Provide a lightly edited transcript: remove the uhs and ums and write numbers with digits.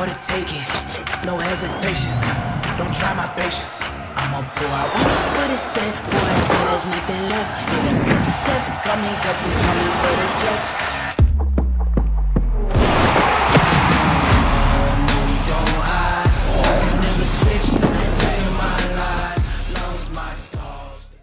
more to take it, no hesitation. Don't try my patience. I'm a boy, I want the foot is set. Boy, until there's nothing left. Hear them footsteps coming, cause we coming for the jet.